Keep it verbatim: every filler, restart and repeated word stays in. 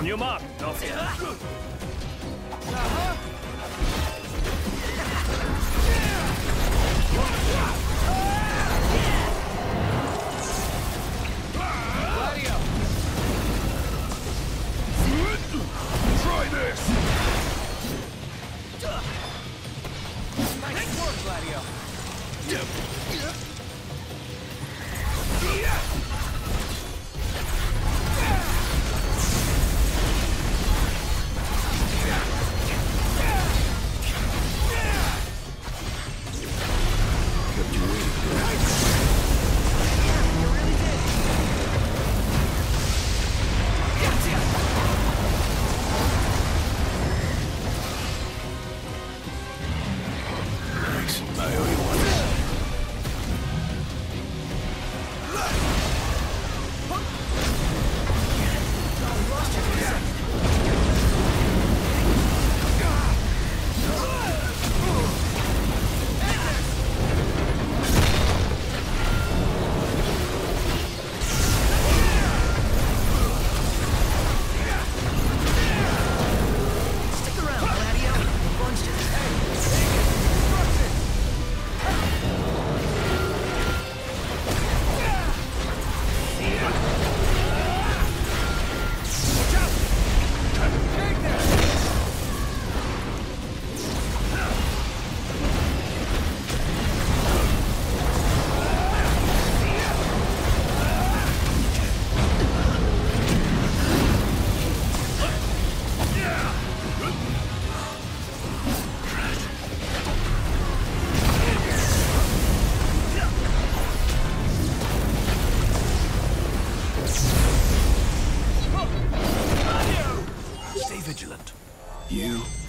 On your mark, Duffy. Try this! Nice work, Gladio! Kept you waiting. Vigilant. You